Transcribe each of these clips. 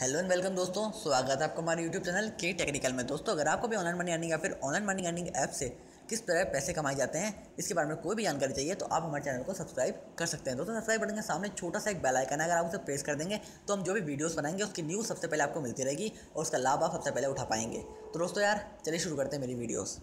Hello and welcome दोस्तों, स्वागत है आपका हमारे यूट्यूब चैनल के टेक्निकल में। दोस्तों अगर आपको भी ऑनलाइन मनी अर्निंग या फिर ऑनलाइन मनी अर्निंग ऐप से किस तरह पैसे कमाए जाते हैं इसके बारे में कोई भी जानकारी चाहिए तो आप हमारे चैनल को सब्सक्राइब कर सकते हैं। दोस्तों सब्सक्राइब बटन के सामने छोटा सा एक बेल आइकन है, अगर आप उसे प्रेस कर देंगे तो हम जो भी वीडियोस बनाएंगे उसकी न्यूज़ सबसे पहले आपको मिलती रहेगी और उसका लाभ आप सबसे पहले उठा पाएंगे। तो दोस्तों यार चलिए शुरू करते हैं मेरी वीडियोज़।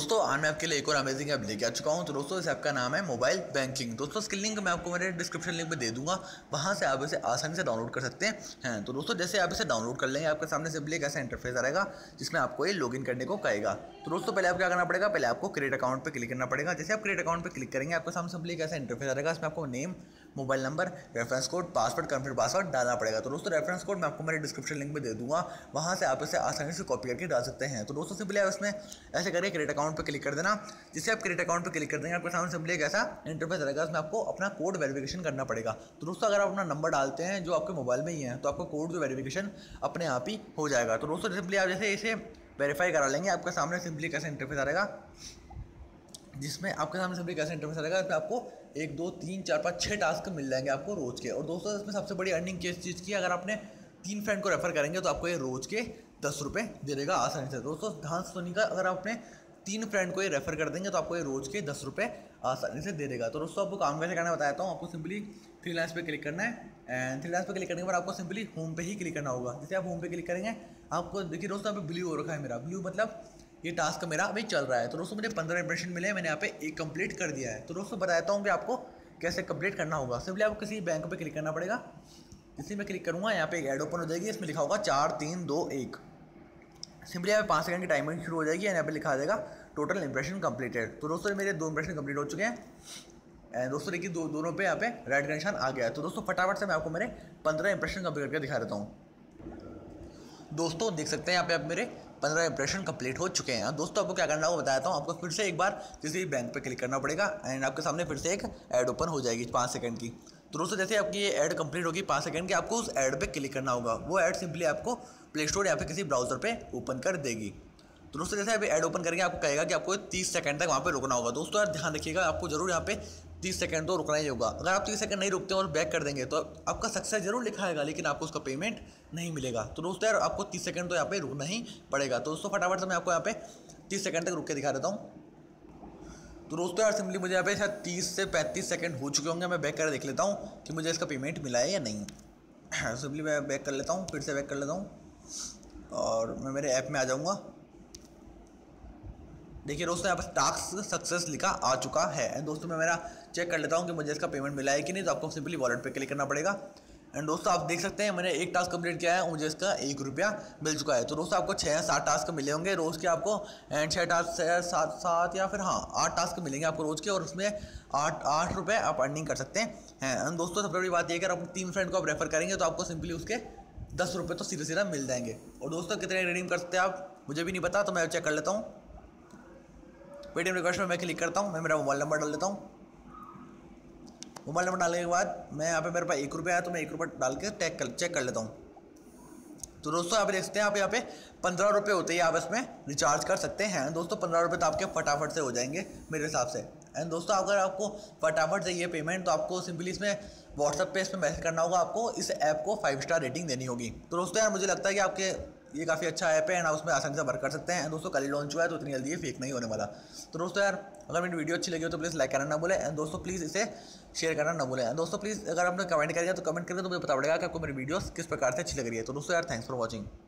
दोस्तों आज मैं आपके लिए एक और अमेजिंग ऐप लेके आ चुका हूँ। तो दोस्तों इस ऐप का नाम है मोबाइल बैंकिंग। दोस्तों इसकी लिंक मैं आपको मेरे डिस्क्रिप्शन लिंक में दे दूंगा, वहाँ से आप इसे आसानी से डाउनलोड कर सकते हैं। तो दोस्तों जैसे आप इसे डाउनलोड कर लेंगे आपके सामने सिंपली एक ऐसा इंटरफेस आ रहेगा जिसमें आपको ये लॉगिन करने को कहेगा। तो दोस्तों पहले आपको क्या करना पड़ेगा, पहले आपको क्रिएट अकाउंट पर क्लिक करना पड़ेगा। जैसे आप क्रिएट अकाउंट पर क्लिक करेंगे आपके सामने सिंपली एक ऐसा इंटरफेस आ रहेगा, इसमें आपको name, mobile number, reference code, password, confirm password डालना पड़ेगा। तो दोस्तों रेफरेंस कोड मैं आपको मेरे डिस्क्रिप्शन लिंक में दे दूँगा, वहाँ से आप इसे आसानी से कॉपी करके डाल सकते हैं। तो दोस्तों सिंपली आप इसमें ऐसे करके क्रिएट अकाउंट पर क्लिक कर देना। जिससे आप क्रिएट अकाउंट पर क्लिक कर देंगे आपके सामने सिंपली एक ऐसा इंटरफेस रहेगा, उसमें आपको अपना कोड वेरिफिकेशन करना पड़ेगा। तो दोस्तों अगर आप अपना नंबर डालते हैं जो आपके मोबाइल में ही है तो आपका कोड जो वेरिफिकेशन अपने आप ही हो जाएगा। तो दोस्तों सिंपली आप जैसे इसे वेरीफाई करा लेंगे आपके सामने सिंपली कैसा इंटरफेस आएगा, जिसमें आपके सामने सभी कैसे इंटरफेस आएगा। इसमें आपको 1 2 3 4 5 6 टास्क मिल जाएंगे आपको रोज के। और दोस्तों इसमें सबसे बड़ी अर्निंग किस चीज़ की, अगर आपने 3 फ्रेंड को रेफर करेंगे तो आपको ये रोज के 10 रुपये दे देगा आसानी से। दोस्तों ध्यान सुनिएगा, अगर आपने 3 फ्रेंड को ये रेफर कर देंगे तो आपको ये रोज के 10 रुपये आसानी से दे देगा। तो दोस्तों आपको काम कैसे करना बताता हूँ। आपको सिंपली 3 लाइन्स पे क्लिक करना है एंड 3 लाइन्स पे क्लिक करने के बाद आपको सिंपली होम पे ही क्लिक करना होगा। जैसे आप होम पे क्लिक करेंगे आपको देखिए दोस्तों यहाँ पे ब्लू हो रखा है मेरा, ब्लू मतलब ये टास्क मेरा अभी चल रहा है। तो दोस्तों मुझे 15 इंप्रेशन मिले, मैंने यहाँ पे एक कंप्लीट कर दिया है। तो दोस्तों बताता हूँ कि आपको कैसे कंप्लीट करना होगा। सिंपली आपको किसी बैंक पे क्लिक करना पड़ेगा, इसी में क्लिक करूँगा यहाँ पे एक ऐड ओपन हो जाएगी, इसमें लिखा होगा 4 3 2 1। सिंपली यहाँ पे 5 सेकंड की टाइमिंग शुरू हो जाएगी एंड यहाँ पे लिखा जाएगा टोटल इंप्रेशन कंप्लीटेड। तो दोस्तों मेरे 2 इंप्रेशन कंप्लीट हो चुके हैं एंड दोस्तों देखिए दोनों पे यहाँ पे रेड का निशान आ गया है। तो दोस्तों फटाफट से मैं आपको मेरे 15 इंप्रेशन कंप्लीट करके दिखा देता हूँ। दोस्तों देख सकते हैं यहाँ पे आप मेरे 15 इंप्रेशन कंप्लीट हो चुके हैं। दोस्तों आपको क्या करना होगा बताता हूँ। आपको फिर से एक बार किसी बैंक पे क्लिक करना पड़ेगा एंड आपके सामने फिर से एक ऐड ओपन हो जाएगी 5 सेकंड की। तो दोस्तों जैसे आपकी ये ऐड कंप्लीट होगी 5 सेकंड की, आपको उस ऐड पे क्लिक करना होगा। वो ऐड सिंपली आपको प्ले स्टोर या फिर किसी ब्राउज़र पर ओपन कर देगी। तो दोस्तों जैसे आप ऐड ओपन करके आपको कहेगा कि आपको 30 सेकंड तक वहाँ पर रुकना होगा। दोस्तों यार ध्यान रखिएगा, आपको जरूर यहाँ पे 30 सेकंड तो रुकना ही होगा। अगर आप 30 सेकंड नहीं रुकते और बैक कर देंगे तो आपका सक्सेस जरूर लिखाएगा लेकिन आपको उसका पेमेंट नहीं मिलेगा। तो दोस्तों यार आपको 30 सेकंड तो यहाँ पे रुकना ही पड़ेगा। तो दोस्तों फटाफट से मैं आपको यहाँ पे 30 सेकंड तक रुक के दिखा देता हूँ। तो दोस्तों यार सिंपली मुझे यहाँ पे शायद 30 से 35 सेकंड हो चुके होंगे। मैं बैक कर देख लेता हूँ कि मुझे इसका पेमेंट मिला है या नहीं। सिंपली मैं बैक कर लेता हूँ, फिर से बैक कर लेता हूँ और मैं मेरे ऐप में आ जाऊँगा। देखिए दोस्तों यहाँ पर टास्क सक्सेस लिखा आ चुका है एंड दोस्तों मैं मेरा चेक कर लेता हूँ कि मुझे इसका पेमेंट मिला है कि नहीं। तो आपको सिंपली वॉलेट पे क्लिक करना पड़ेगा एंड दोस्तों आप देख सकते हैं मैंने एक टास्क कंप्लीट किया है, मुझे इसका 1 रुपया मिल चुका है। तो दोस्तों आपको 6 या 7 टास्क मिले होंगे रोज़ के आपको एंड 8 टास्क मिलेंगे आपको रोज़ के और उसमें 8 रुपये आप अर्निंग कर सकते हैं। एंड दोस्तों सबसे बड़ी बात यह है कि अगर आप 3 फ्रेंड को आप रेफर करेंगे तो आपको सिंपली उसके 10 रुपये तो सीधे सीधा मिल जाएंगे। और दोस्तों कितने रिडीम कर सकते हैं आप मुझे भी नहीं पता, तो मैं चेक कर लेता हूँ। पेटीएम रिक्वेस्ट में मैं क्लिक करता हूँ, मैं मेरा मोबाइल नंबर डाल देता हूँ। मोबाइल नंबर डालने के बाद मैं यहाँ पे मेरे पास 1 रुपया आया तो मैं 1 रुपया डाल के चेक कर लेता हूँ। तो दोस्तों आप देखते हैं आप यहाँ पे 15 रुपये होते ही आप इसमें रिचार्ज कर सकते हैं। दोस्तों 15 रुपये तो आपके फटाफट से हो जाएंगे मेरे हिसाब से। एंड दोस्तों अगर आपको फटाफट चाहिए पेमेंट तो आपको सिंपली इसमें व्हाट्सएप पे इसमें मैसेज करना होगा, आपको इस ऐप को 5 स्टार रेटिंग देनी होगी। तो दोस्तों यार मुझे लगता है कि आपके ये काफ़ी अच्छा ऐप है एंड आप उसमें आसानी से वर्क कर सकते हैं। दोस्तों कल ही लॉन्च हुआ है तो इतनी जल्दी ये फेक नहीं होने वाला। तो दोस्तों यार अगर मेरी वीडियो अच्छी लगी हो तो प्लीज़ लाइक करना ना भूलें एंड दोस्तों प्लीज़ इसे शेयर करना ना भूलें। दोस्तों प्लीज़ अगर आपने कमेंट करिए तो मुझे पता पड़ेगा कि आपको मेरी वीडियोस किस प्रकार से अच्छी लग रही है। तो दोस्तों यार थैंक्स फॉर वॉचिंग।